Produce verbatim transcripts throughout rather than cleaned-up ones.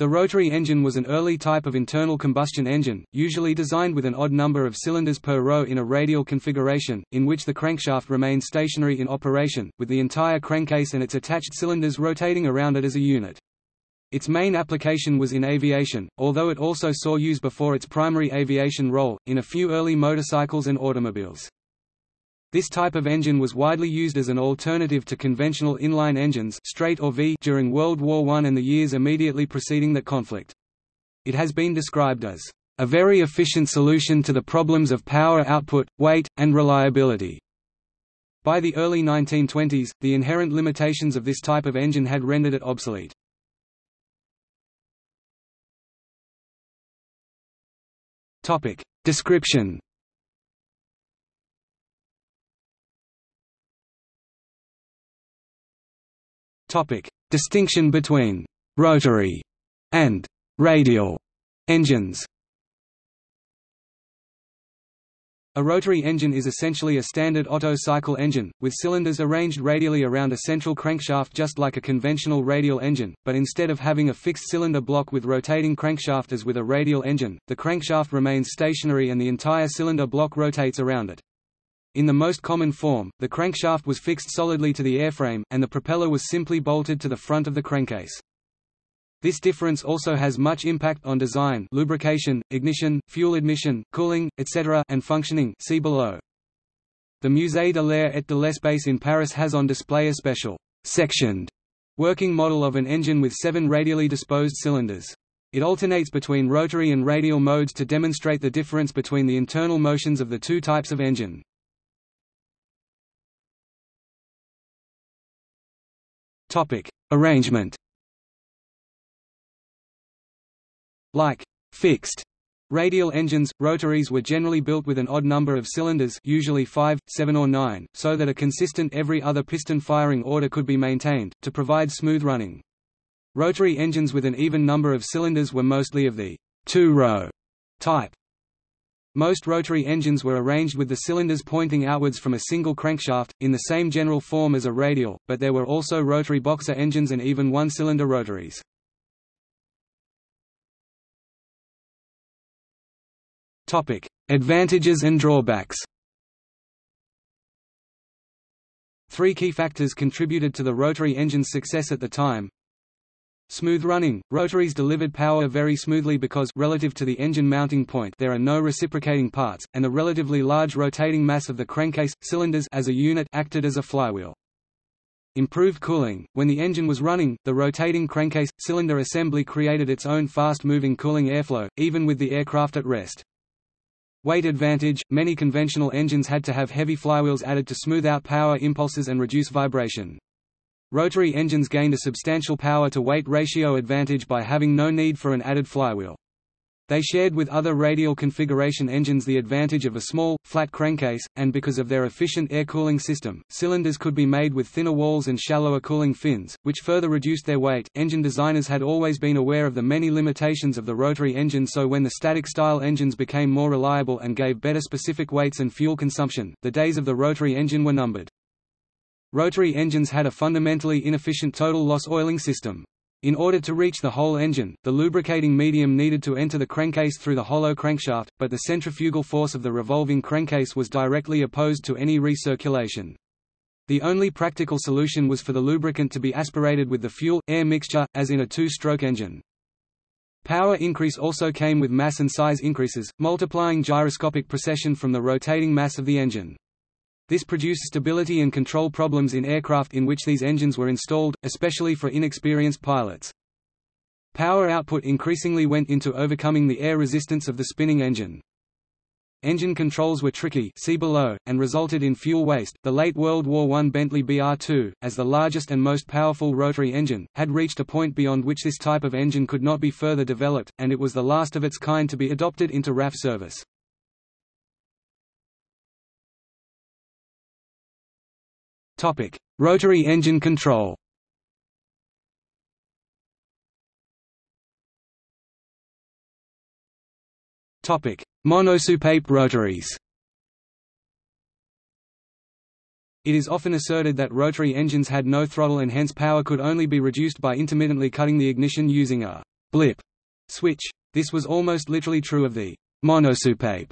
The rotary engine was an early type of internal combustion engine, usually designed with an odd number of cylinders per row in a radial configuration, in which the crankshaft remained stationary in operation, with the entire crankcase and its attached cylinders rotating around it as a unit. Its main application was in aviation, although it also saw use before its primary aviation role, in a few early motorcycles and automobiles. This type of engine was widely used as an alternative to conventional inline engines straight or V during World War One and the years immediately preceding that conflict. It has been described as a very efficient solution to the problems of power output, weight, and reliability. By the early nineteen twenties, the inherent limitations of this type of engine had rendered it obsolete. Topic: Description. Topic: Distinction between rotary and radial engines. A rotary engine is essentially a standard Otto cycle engine, with cylinders arranged radially around a central crankshaft just like a conventional radial engine, but instead of having a fixed cylinder block with rotating crankshaft as with a radial engine, the crankshaft remains stationary and the entire cylinder block rotates around it. In the most common form, the crankshaft was fixed solidly to the airframe, and the propeller was simply bolted to the front of the crankcase. This difference also has much impact on design, lubrication, ignition, fuel admission, cooling, et cetera, and functioning. See below. The Musée de l'Air et de l'Espace in Paris has on display a special sectioned working model of an engine with seven radially disposed cylinders. It alternates between rotary and radial modes to demonstrate the difference between the internal motions of the two types of engine. Topic: Arrangement. Like fixed radial engines, rotaries were generally built with an odd number of cylinders, usually five, seven, or nine, so that a consistent every other piston firing order could be maintained to provide smooth running. Rotary engines with an even number of cylinders were mostly of the two-row type. Most rotary engines were arranged with the cylinders pointing outwards from a single crankshaft, in the same general form as a radial, but there were also rotary boxer engines and even one-cylinder rotaries. Topic: Advantages and drawbacks. Three key factors contributed to the rotary engine's success at the time. Smooth running. Rotaries delivered power very smoothly because, relative to the engine mounting point, there are no reciprocating parts, and the relatively large rotating mass of the crankcase, cylinders as a unit acted as a flywheel. Improved cooling. When the engine was running, the rotating crankcase, cylinder assembly created its own fast-moving cooling airflow, even with the aircraft at rest. Weight advantage. Many conventional engines had to have heavy flywheels added to smooth out power impulses and reduce vibration. Rotary engines gained a substantial power-to-weight ratio advantage by having no need for an added flywheel. They shared with other radial configuration engines the advantage of a small, flat crankcase, and because of their efficient air cooling system, cylinders could be made with thinner walls and shallower cooling fins, which further reduced their weight. Engine designers had always been aware of the many limitations of the rotary engine, so when the static-style engines became more reliable and gave better specific weights and fuel consumption, the days of the rotary engine were numbered. Rotary engines had a fundamentally inefficient total loss oiling system. In order to reach the whole engine, the lubricating medium needed to enter the crankcase through the hollow crankshaft, but the centrifugal force of the revolving crankcase was directly opposed to any recirculation. The only practical solution was for the lubricant to be aspirated with the fuel-air mixture, as in a two-stroke engine. Power increase also came with mass and size increases, multiplying gyroscopic precession from the rotating mass of the engine. This produced stability and control problems in aircraft in which these engines were installed, especially for inexperienced pilots. Power output increasingly went into overcoming the air resistance of the spinning engine. Engine controls were tricky, see below, and resulted in fuel waste. The late World War One Bentley B R two, as the largest and most powerful rotary engine, had reached a point beyond which this type of engine could not be further developed, and it was the last of its kind to be adopted into R A F service. Topic: Rotary engine control. Topic: Monosupape rotaries. It is often asserted that rotary engines had no throttle and hence power could only be reduced by intermittently cutting the ignition using a blip switch. This was almost literally true of the monosoupape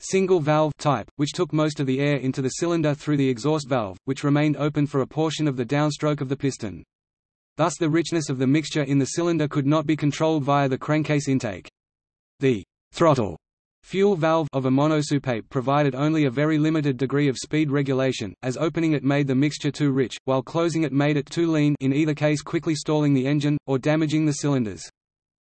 single valve type, which took most of the air into the cylinder through the exhaust valve, which remained open for a portion of the downstroke of the piston. Thus the richness of the mixture in the cylinder could not be controlled via the crankcase intake. The throttle fuel valve of a monosoupape provided only a very limited degree of speed regulation, as opening it made the mixture too rich, while closing it made it too lean, in either case quickly stalling the engine, or damaging the cylinders.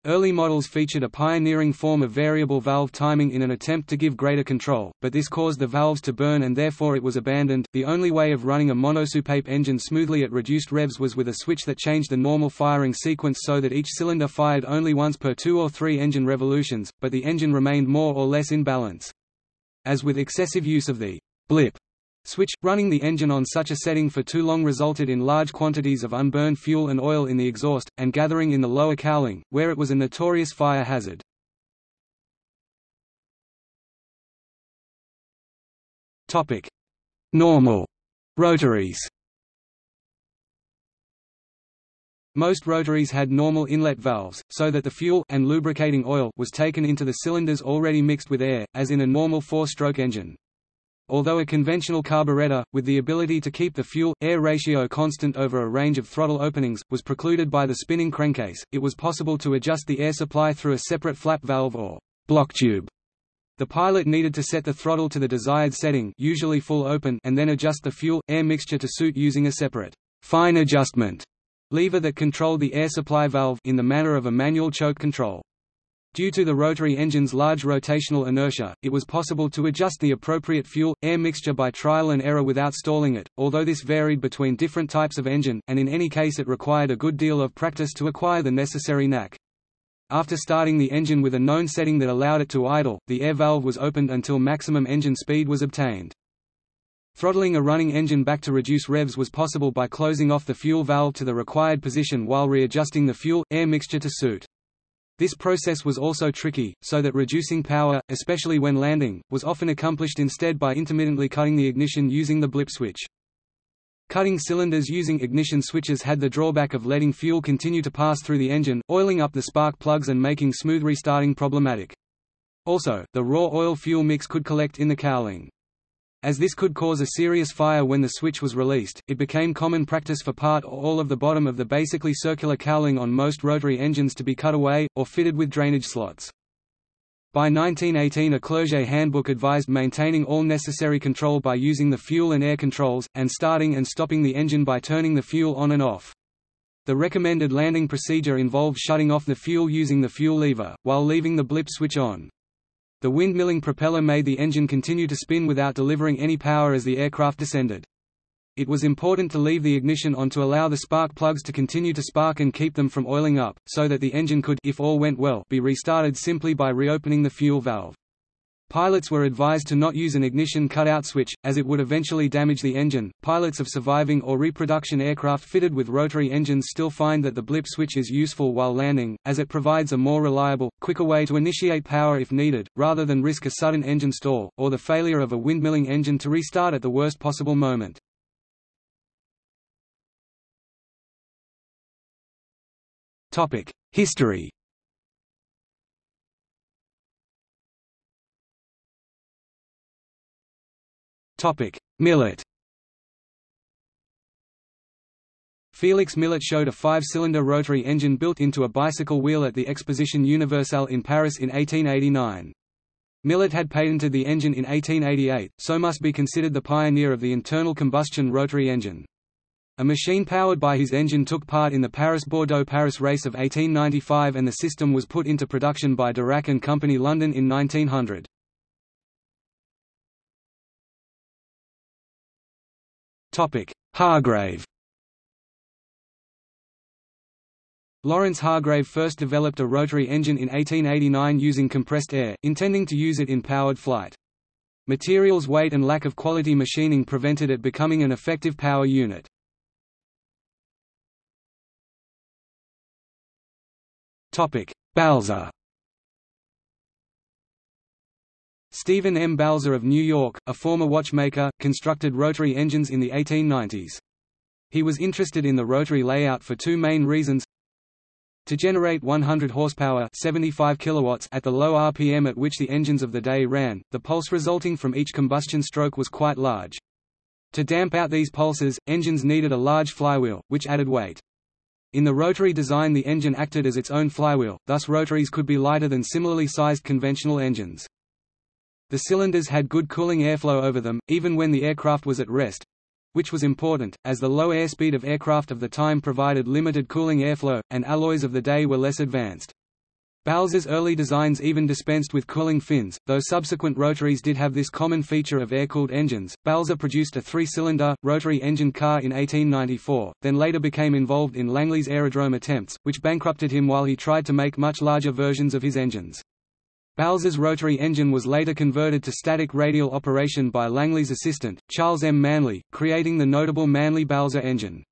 Early models featured a pioneering form of variable valve timing in an attempt to give greater control, but this caused the valves to burn and therefore it was abandoned. The only way of running a monosoupape engine smoothly at reduced revs was with a switch that changed the normal firing sequence so that each cylinder fired only once per two or three engine revolutions, but the engine remained more or less in balance. As with excessive use of the blip switch, running the engine on such a setting for too long resulted in large quantities of unburned fuel and oil in the exhaust, and gathering in the lower cowling, where it was a notorious fire hazard. Topic: normal rotaries. Most rotaries had normal inlet valves, so that the fuel and lubricating oil was taken into the cylinders already mixed with air, as in a normal four-stroke engine. Although a conventional carburetor, with the ability to keep the fuel-air ratio constant over a range of throttle openings, was precluded by the spinning crankcase, it was possible to adjust the air supply through a separate flap valve or block tube. The pilot needed to set the throttle to the desired setting, usually full open, and then adjust the fuel-air mixture to suit using a separate fine adjustment lever that controlled the air supply valve in the manner of a manual choke control. Due to the rotary engine's large rotational inertia, it was possible to adjust the appropriate fuel-air mixture by trial and error without stalling it, although this varied between different types of engine, and in any case it required a good deal of practice to acquire the necessary knack. After starting the engine with a known setting that allowed it to idle, the air valve was opened until maximum engine speed was obtained. Throttling a running engine back to reduce revs was possible by closing off the fuel valve to the required position while readjusting the fuel-air mixture to suit. This process was also tricky, so that reducing power, especially when landing, was often accomplished instead by intermittently cutting the ignition using the blip switch. Cutting cylinders using ignition switches had the drawback of letting fuel continue to pass through the engine, oiling up the spark plugs and making smooth restarting problematic. Also, the raw oil-fuel mix could collect in the cowling. As this could cause a serious fire when the switch was released, it became common practice for part or all of the bottom of the basically circular cowling on most rotary engines to be cut away, or fitted with drainage slots. By nineteen eighteen, a Clerget handbook advised maintaining all necessary control by using the fuel and air controls, and starting and stopping the engine by turning the fuel on and off. The recommended landing procedure involved shutting off the fuel using the fuel lever, while leaving the blip switch on. The windmilling propeller made the engine continue to spin without delivering any power as the aircraft descended. It was important to leave the ignition on to allow the spark plugs to continue to spark and keep them from oiling up, so that the engine could, if all went well, be restarted simply by reopening the fuel valve. Pilots were advised to not use an ignition cutout switch, as it would eventually damage the engine. Pilots of surviving or reproduction aircraft fitted with rotary engines still find that the blip switch is useful while landing, as it provides a more reliable, quicker way to initiate power if needed, rather than risk a sudden engine stall, or the failure of a windmilling engine to restart at the worst possible moment. History. Millet. Felix Millet showed a five-cylinder rotary engine built into a bicycle wheel at the Exposition Universelle in Paris in eighteen eighty-nine. Millet had patented the engine in eighteen eighty-eight, so must be considered the pioneer of the internal combustion rotary engine. A machine powered by his engine took part in the Paris-Bordeaux-Paris race of eighteen ninety-five, and the system was put into production by Darracq and Company, London, in nineteen hundred. Hargrave. Lawrence Hargrave first developed a rotary engine in eighteen eighty-nine using compressed air, intending to use it in powered flight. Materials weight and lack of quality machining prevented it becoming an effective power unit. Balzer. Stephen M. Balzer of New York, a former watchmaker, constructed rotary engines in the eighteen nineties. He was interested in the rotary layout for two main reasons. To generate one hundred horsepower seventy-five kilowatts at the low R P M at which the engines of the day ran, the pulse resulting from each combustion stroke was quite large. To damp out these pulses, engines needed a large flywheel, which added weight. In the rotary design the engine acted as its own flywheel, thus rotaries could be lighter than similarly sized conventional engines. The cylinders had good cooling airflow over them, even when the aircraft was at rest, which was important, as the low airspeed of aircraft of the time provided limited cooling airflow, and alloys of the day were less advanced. Balzer's early designs even dispensed with cooling fins, though subsequent rotaries did have this common feature of air-cooled engines. Balzer produced a three-cylinder, rotary engine car in eighteen ninety-four, then later became involved in Langley's aerodrome attempts, which bankrupted him while he tried to make much larger versions of his engines. Balzer's rotary engine was later converted to static radial operation by Langley's assistant, Charles M. Manly, creating the notable Manly-Balzer engine.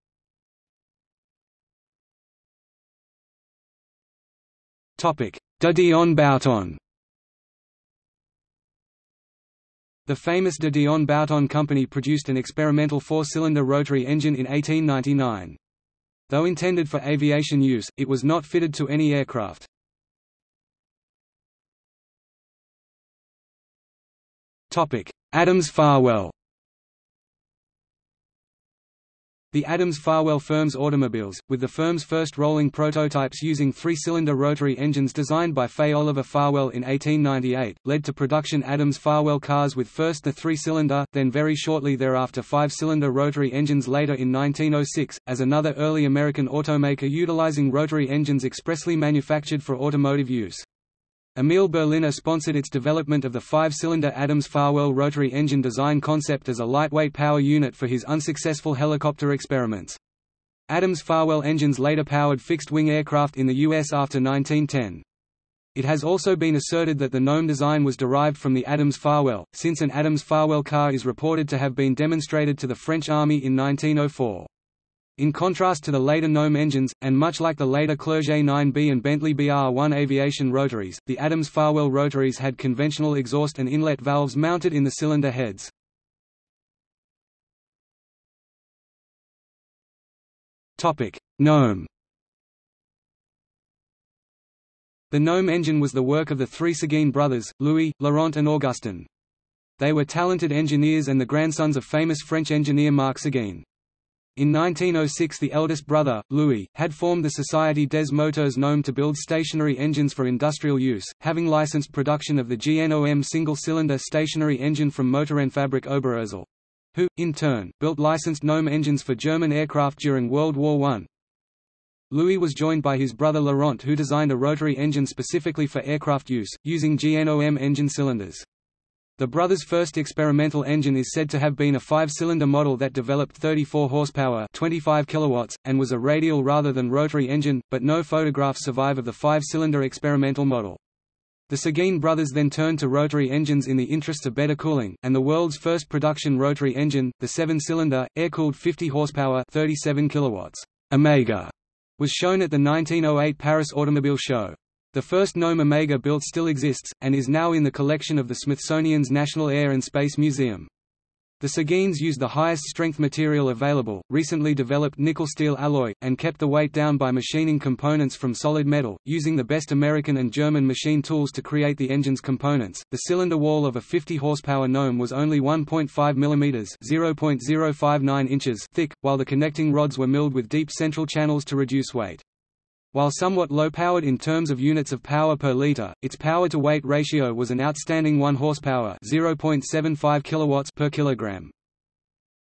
De Dion-Bouton. The famous De Dion-Bouton company produced an experimental four-cylinder rotary engine in eighteen ninety-nine. Though intended for aviation use, it was not fitted to any aircraft. Adams-Farwell. The Adams-Farwell firm's automobiles, with the firm's first rolling prototypes using three-cylinder rotary engines designed by Fay Oliver Farwell in eighteen ninety-eight, led to production Adams-Farwell cars with first the three-cylinder, then very shortly thereafter five-cylinder rotary engines later in nineteen oh six, as another early American automaker utilizing rotary engines expressly manufactured for automotive use. Emile Berliner sponsored its development of the five-cylinder Adams-Farwell rotary engine design concept as a lightweight power unit for his unsuccessful helicopter experiments. Adams-Farwell engines later powered fixed-wing aircraft in the U S after nineteen ten. It has also been asserted that the Gnome design was derived from the Adams-Farwell, since an Adams-Farwell car is reported to have been demonstrated to the French Army in nineteen oh four. In contrast to the later Gnome engines, and much like the later Clerget nine B and Bentley B R one aviation rotaries, the Adams-Farwell rotaries had conventional exhaust and inlet valves mounted in the cylinder heads. Gnome. The Gnome engine was the work of the three Seguin brothers, Louis, Laurent and Augustin. They were talented engineers and the grandsons of famous French engineer Marc Seguin. In nineteen oh six the eldest brother, Louis, had formed the Société des Moteurs Gnome to build stationary engines for industrial use, having licensed production of the G N O M single-cylinder stationary engine from Motorenfabrik Oberursel, who, in turn, built licensed Gnome engines for German aircraft during World War One. Louis was joined by his brother Laurent who designed a rotary engine specifically for aircraft use, using G N O M engine cylinders. The brothers' first experimental engine is said to have been a five-cylinder model that developed thirty-four horsepower twenty-five kilowatts, and was a radial rather than rotary engine, but no photographs survive of the five-cylinder experimental model. The Seguin brothers then turned to rotary engines in the interests of better cooling, and the world's first production rotary engine, the seven-cylinder, air-cooled fifty horsepower thirty-seven kilowatts, Omega, was shown at the nineteen oh eight Paris Automobile Show. The first Gnome Omega built still exists, and is now in the collection of the Smithsonian's National Air and Space Museum. The Seguins used the highest strength material available, recently developed nickel-steel alloy, and kept the weight down by machining components from solid metal, using the best American and German machine tools to create the engine's components. The cylinder wall of a fifty horsepower Gnome was only one point five millimeters (zero point zero five nine inches) thick, while the connecting rods were milled with deep central channels to reduce weight. While somewhat low-powered in terms of units of power per liter, its power-to-weight ratio was an outstanding one horsepower (zero point seven five kilowatts) per kilogram.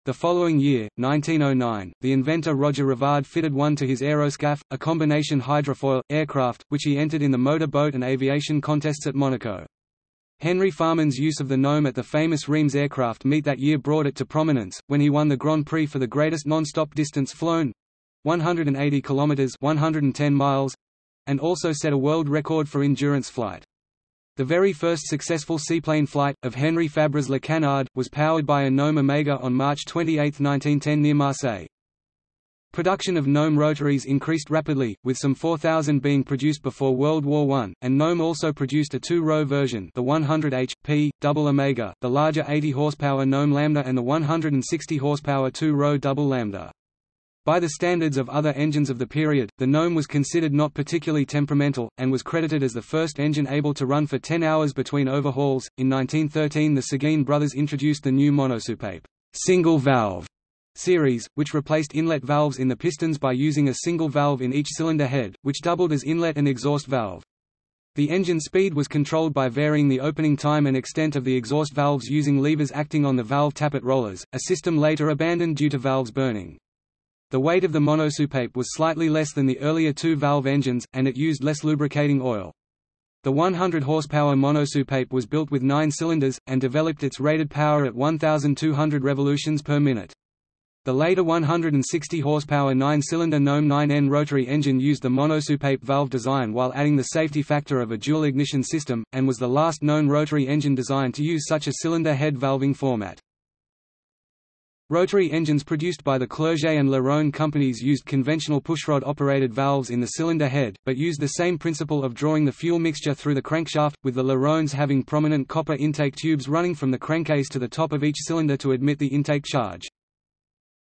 The following year, nineteen oh nine, the inventor Roger Rivard fitted one to his aeroscaf, a combination hydrofoil, aircraft, which he entered in the motor boat and aviation contests at Monaco. Henry Farman's use of the Gnome at the famous Reims aircraft meet that year brought it to prominence, when he won the Grand Prix for the greatest non-stop distance flown, one hundred eighty kilometers (one hundred ten miles), and also set a world record for endurance flight. The very first successful seaplane flight, of Henri Fabre's Le Canard, was powered by a Gnome Omega on March twenty-eighth nineteen ten near Marseille. Production of Gnome rotaries increased rapidly, with some four thousand being produced before World War One, and Gnome also produced a two-row version, the one hundred horsepower double Omega, the larger eighty horsepower Gnome Lambda and the one hundred sixty horsepower two-row double Lambda. By the standards of other engines of the period, the Gnome was considered not particularly temperamental, and was credited as the first engine able to run for ten hours between overhauls. In nineteen thirteen, the Seguin brothers introduced the new monosoupape single valve series, which replaced inlet valves in the pistons by using a single valve in each cylinder head, which doubled as inlet and exhaust valve. The engine speed was controlled by varying the opening time and extent of the exhaust valves using levers acting on the valve tappet rollers, a system later abandoned due to valves burning. The weight of the monosoupape was slightly less than the earlier two-valve engines, and it used less lubricating oil. The one hundred horsepower monosoupape was built with nine cylinders, and developed its rated power at one thousand two hundred revolutions per minute. The later one hundred sixty horsepower nine-cylinder Gnome nine N rotary engine used the monosoupape valve design while adding the safety factor of a dual ignition system, and was the last known rotary engine design to use such a cylinder head valving format. Rotary engines produced by the Clerget and Le Rhône companies used conventional pushrod-operated valves in the cylinder head, but used the same principle of drawing the fuel mixture through the crankshaft, with the Le Rhônes having prominent copper intake tubes running from the crankcase to the top of each cylinder to admit the intake charge.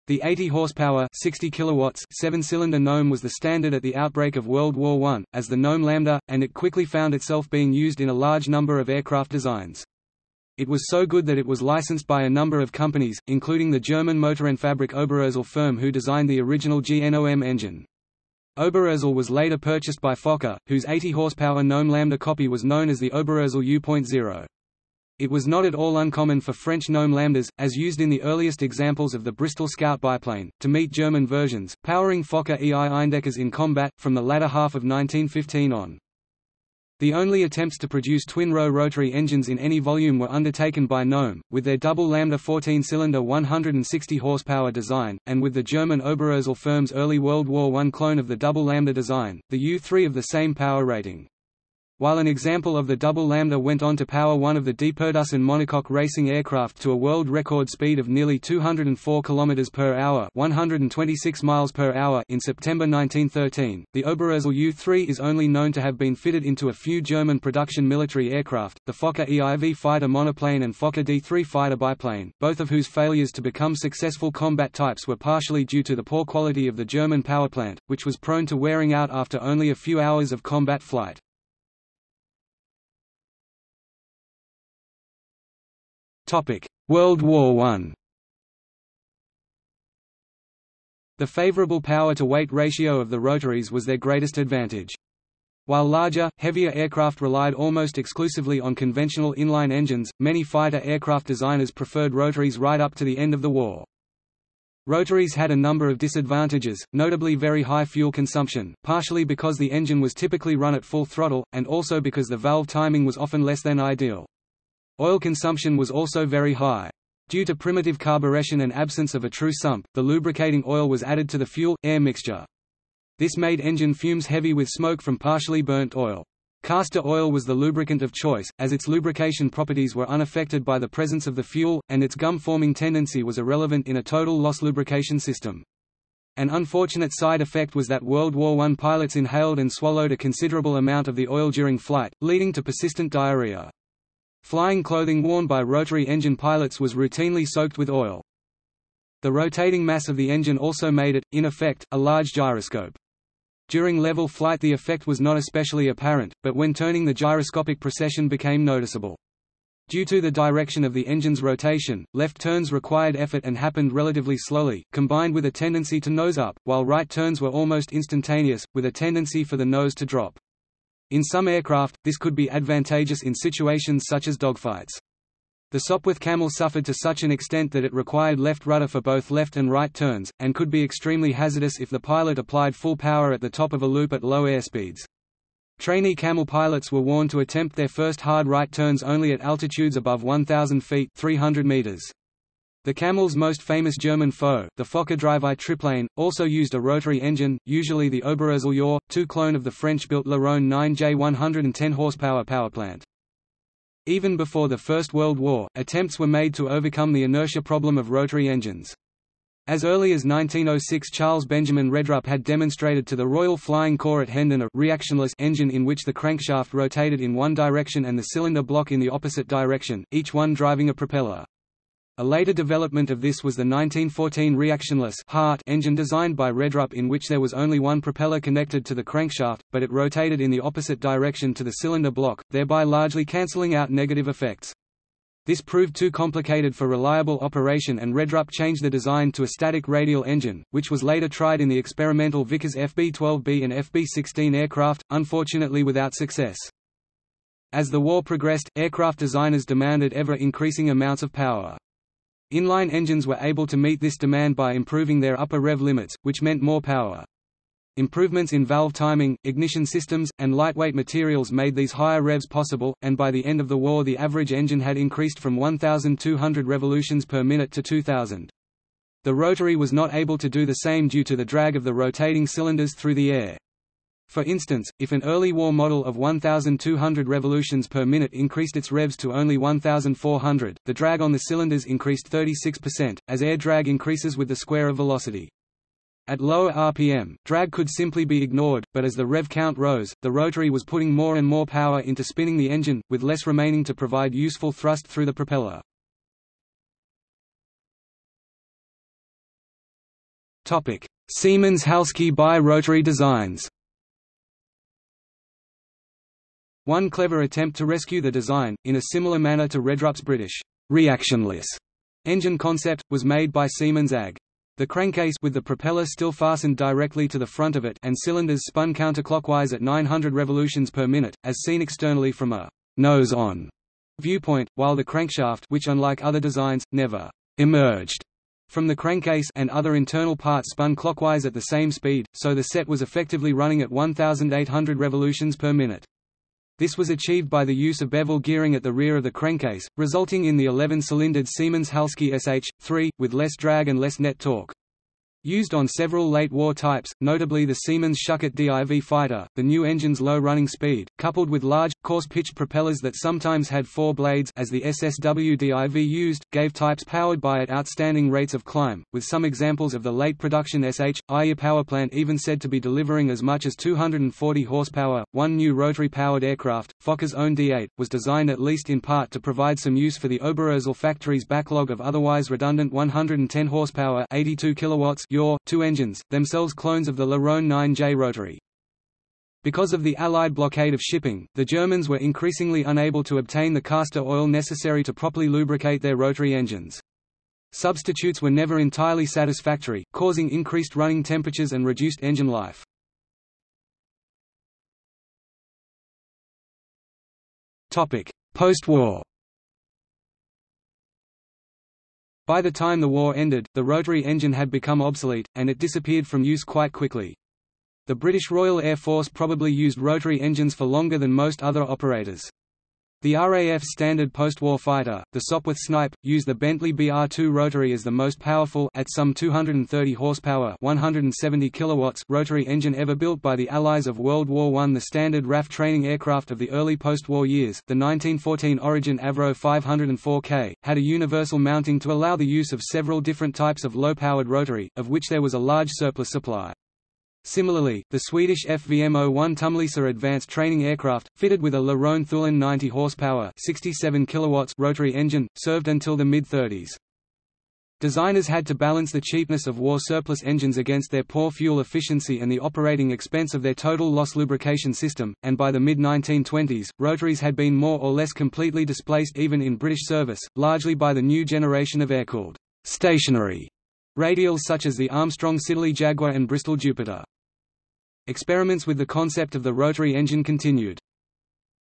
The eighty horsepower seven-cylinder Gnome was the standard at the outbreak of World War One, as the Gnome Lambda, and it quickly found itself being used in a large number of aircraft designs. It was so good that it was licensed by a number of companies, including the German Motorenfabrik Oberursel firm who designed the original Gnome engine. Oberursel was later purchased by Fokker, whose eighty horsepower Gnome Lambda copy was known as the Oberursel U point zero. It was not at all uncommon for French Gnome Lambdas, as used in the earliest examples of the Bristol Scout biplane, to meet German versions, powering Fokker E I Eindeckers in combat, from the latter half of nineteen fifteen on. The only attempts to produce twin-row rotary engines in any volume were undertaken by Gnome, with their double Lambda fourteen-cylinder one hundred sixty horsepower design, and with the German Oberursel firm's early World War One clone of the double Lambda design, the U three of the same power rating. While an example of the double Lambda went on to power one of the Deperdussin monocoque racing aircraft to a world record speed of nearly two hundred four kilometers per hour (one hundred twenty-six miles per hour) in September nineteen thirteen, the Oberursel U three is only known to have been fitted into a few German production military aircraft, the Fokker E I V fighter monoplane and Fokker D three fighter biplane, both of whose failures to become successful combat types were partially due to the poor quality of the German powerplant, which was prone to wearing out after only a few hours of combat flight. World War One. The favorable power-to-weight ratio of the rotaries was their greatest advantage. While larger, heavier aircraft relied almost exclusively on conventional inline engines, many fighter aircraft designers preferred rotaries right up to the end of the war. Rotaries had a number of disadvantages, notably very high fuel consumption, partially because the engine was typically run at full throttle, and also because the valve timing was often less than ideal. Oil consumption was also very high. Due to primitive carburetion and absence of a true sump, the lubricating oil was added to the fuel-air mixture. This made engine fumes heavy with smoke from partially burnt oil. Castor oil was the lubricant of choice, as its lubrication properties were unaffected by the presence of the fuel, and its gum-forming tendency was irrelevant in a total loss lubrication system. An unfortunate side effect was that World War One pilots inhaled and swallowed a considerable amount of the oil during flight, leading to persistent diarrhea. Flying clothing worn by rotary engine pilots was routinely soaked with oil. The rotating mass of the engine also made it, in effect, a large gyroscope. During level flight the effect was not especially apparent, but when turning the gyroscopic precession became noticeable. Due to the direction of the engine's rotation, left turns required effort and happened relatively slowly, combined with a tendency to nose up, while right turns were almost instantaneous, with a tendency for the nose to drop. In some aircraft, this could be advantageous in situations such as dogfights. The Sopwith Camel suffered to such an extent that it required left rudder for both left and right turns, and could be extremely hazardous if the pilot applied full power at the top of a loop at low airspeeds. Trainee Camel pilots were warned to attempt their first hard right turns only at altitudes above one thousand feet (three hundred meters). The Camel's most famous German foe, the Fokker Drive one triplane, also used a rotary engine, usually the Oberursel U R two clone of the French-built Le Rhône nine J one hundred ten horsepower powerplant. Even before the First World War, attempts were made to overcome the inertia problem of rotary engines. As early as nineteen oh six, Charles Benjamin Redrup had demonstrated to the Royal Flying Corps at Hendon a reactionless engine in which the crankshaft rotated in one direction and the cylinder block in the opposite direction, each one driving a propeller. A later development of this was the nineteen fourteen reactionless Hart engine designed by Redrup, in which there was only one propeller connected to the crankshaft, but it rotated in the opposite direction to the cylinder block, thereby largely cancelling out negative effects. This proved too complicated for reliable operation, and Redrup changed the design to a static radial engine, which was later tried in the experimental Vickers F B twelve B and F B sixteen aircraft, unfortunately without success. As the war progressed, aircraft designers demanded ever-increasing amounts of power. Inline engines were able to meet this demand by improving their upper rev limits, which meant more power. Improvements in valve timing, ignition systems, and lightweight materials made these higher revs possible, and by the end of the war the average engine had increased from one thousand two hundred revolutions per minute to two thousand. The rotary was not able to do the same due to the drag of the rotating cylinders through the air. For instance, if an early war model of one thousand two hundred revolutions per minute increased its revs to only one thousand four hundred, the drag on the cylinders increased thirty-six percent, as air drag increases with the square of velocity. At lower R P M, drag could simply be ignored, but as the rev count rose, the rotary was putting more and more power into spinning the engine, with less remaining to provide useful thrust through the propeller. Topic: Siemens Halske bi-rotary designs. One clever attempt to rescue the design, in a similar manner to Redrup's British reactionless engine concept, was made by Siemens A G. The crankcase with the propeller still fastened directly to the front of it and cylinders spun counterclockwise at nine hundred revolutions per minute, as seen externally from a nose-on viewpoint, while the crankshaft, which unlike other designs, never emerged from the crankcase, and other internal parts spun clockwise at the same speed, so the set was effectively running at one thousand eight hundred revolutions per minute. This was achieved by the use of bevel gearing at the rear of the crankcase, resulting in the eleven-cylindered Siemens Halske S H three, with less drag and less net torque. Used on several late-war types, notably the Siemens Schuckert D I V fighter, the new engine's low running speed, coupled with large, coarse-pitched propellers that sometimes had four blades as the S S W D I V used, gave types powered by it outstanding rates of climb, with some examples of the late-production S H three powerplant even said to be delivering as much as two hundred forty horsepower. One new rotary-powered aircraft, Fokker's own D eight, was designed at least in part to provide some use for the Oberursel factory's backlog of otherwise redundant one hundred ten horsepower (eighty-two kilowatts) two engines, themselves clones of the Le Rhône nine J rotary. Because of the Allied blockade of shipping, the Germans were increasingly unable to obtain the castor oil necessary to properly lubricate their rotary engines. Substitutes were never entirely satisfactory, causing increased running temperatures and reduced engine life. Post-war. By the time the war ended, the rotary engine had become obsolete, and it disappeared from use quite quickly. The British Royal Air Force probably used rotary engines for longer than most other operators. The R A F's standard post-war fighter, the Sopwith Snipe, used the Bentley B R two rotary as the most powerful at some two hundred thirty horsepower (one hundred seventy kilowatts) rotary engine ever built by the Allies of World War One. The standard R A F training aircraft of the early post-war years, the nineteen fourteen Origin Avro five hundred four K, had a universal mounting to allow the use of several different types of low-powered rotary, of which there was a large surplus supply. Similarly, the Swedish F V M zero one Tumlisa advanced training aircraft, fitted with a Le Rhône Thulin ninety horsepower (sixty-seven kilowatts) rotary engine, served until the mid-thirties. Designers had to balance the cheapness of war surplus engines against their poor fuel efficiency and the operating expense of their total loss lubrication system, and by the mid nineteen twenties, rotaries had been more or less completely displaced even in British service, largely by the new generation of air-cooled stationary radials such as the Armstrong Siddeley Jaguar and Bristol Jupiter. Experiments with the concept of the rotary engine continued.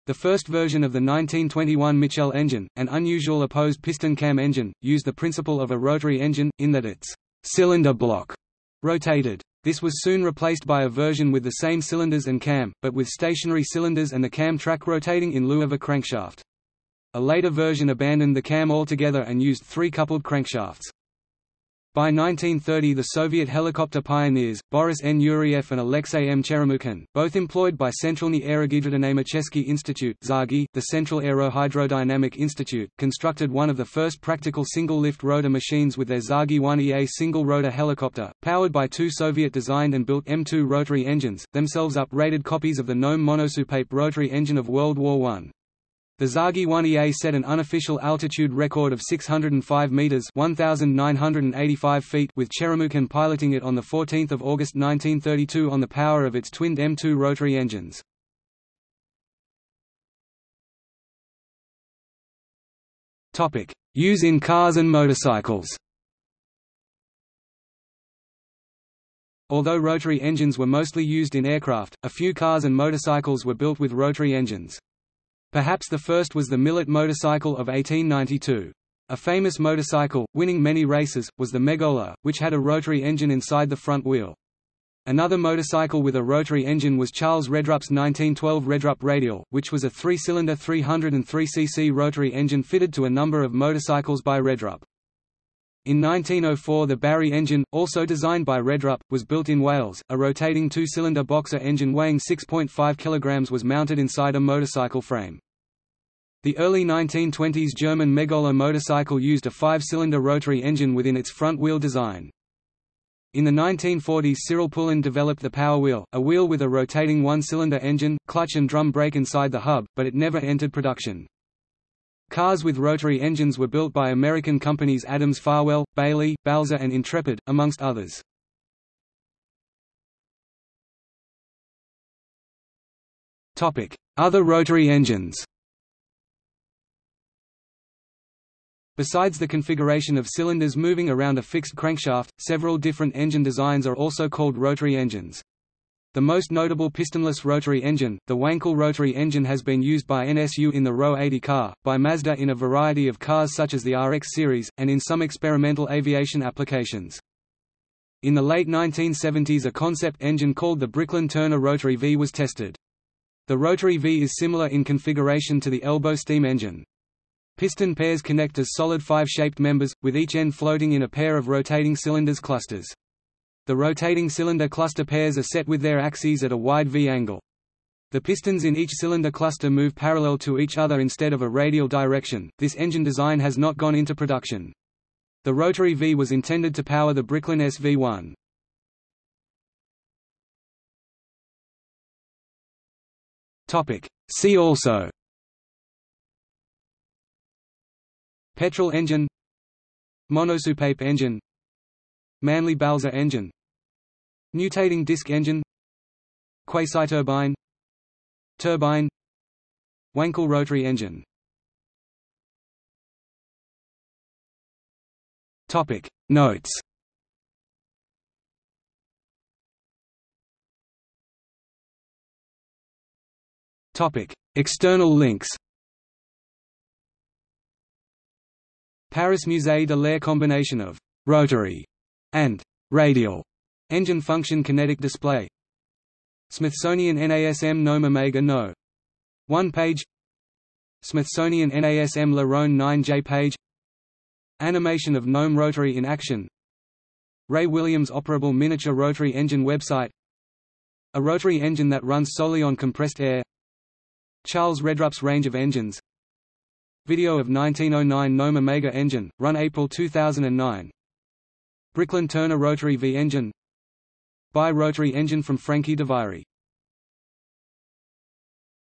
The first version of the nineteen twenty-one Mitchell engine, an unusual opposed piston cam engine, used the principle of a rotary engine, in that its cylinder block rotated. This was soon replaced by a version with the same cylinders and cam, but with stationary cylinders and the cam track rotating in lieu of a crankshaft. A later version abandoned the cam altogether and used three coupled crankshafts. By nineteen thirty, the Soviet helicopter pioneers, Boris N. Yuryev and Alexei M. Cheremukhin, both employed by Centralny Aerogidrodynamichesky Institute (Z A G I), the Central Aerohydrodynamic Institute, constructed one of the first practical single-lift rotor machines with their Z A G I one E A single-rotor helicopter, powered by two Soviet-designed and built M two rotary engines, themselves up-rated copies of the Gnome monosupape rotary engine of World War One. The Zargi one E A set an unofficial altitude record of six hundred five meters (one thousand nine hundred eighty-five feet) with Cheremoukhan piloting it on the fourteenth of August nineteen thirty-two on the power of its twinned M two rotary engines. Topic: Use in cars and motorcycles. Although rotary engines were mostly used in aircraft, a few cars and motorcycles were built with rotary engines. Perhaps the first was the Millet motorcycle of eighteen ninety-two. A famous motorcycle, winning many races, was the Megola, which had a rotary engine inside the front wheel. Another motorcycle with a rotary engine was Charles Redrup's nineteen twelve Redrup Radial, which was a three-cylinder three hundred three c c rotary engine fitted to a number of motorcycles by Redrup. In nineteen oh four the Barry engine, also designed by Redrup, was built in Wales. A rotating two-cylinder boxer engine weighing six point five kilograms was mounted inside a motorcycle frame. The early nineteen twenties German Megola motorcycle used a five-cylinder rotary engine within its front wheel design. In the nineteen forties Cyril Poulin developed the power wheel, a wheel with a rotating one-cylinder engine, clutch and drum brake inside the hub, but it never entered production. Cars with rotary engines were built by American companies Adams-Farwell, Bailey, Balzer and Intrepid, amongst others. Other rotary engines. Besides the configuration of cylinders moving around a fixed crankshaft, several different engine designs are also called rotary engines. The most notable pistonless rotary engine, the Wankel rotary engine, has been used by N S U in the R O eighty car, by Mazda in a variety of cars such as the R X series, and in some experimental aviation applications. In the late nineteen seventies a concept engine called the Bricklin-Turner Rotary V was tested. The Rotary V is similar in configuration to the elbow steam engine. Piston pairs connect as solid five-shaped members, with each end floating in a pair of rotating cylinders clusters. The rotating cylinder cluster pairs are set with their axes at a wide V-angle. The pistons in each cylinder cluster move parallel to each other instead of a radial direction. This engine design has not gone into production. The Rotary V was intended to power the Bricklin S V one. Topic: See also. Petrol engine, Monosupape engine, Manly Balzer engine, Nutating disc engine, Quasiturbine, Turbine, Wankel rotary engine. Topic Notes. Topic External links. Paris Musée de l'Air. Combination of rotary and radial engine function kinetic display. Smithsonian N A S M Gnome Omega No. one page. Smithsonian N A S M Le Rhône nine J page. Animation of Gnome rotary in action. Ray Williams operable miniature rotary engine website. A rotary engine that runs solely on compressed air. Charles Redrup's range of engines. Video of nineteen oh nine Gnome Omega engine, run April two thousand nine. Bricklin-Turner Rotary V engine. Bi-rotary engine from Frankie Devary.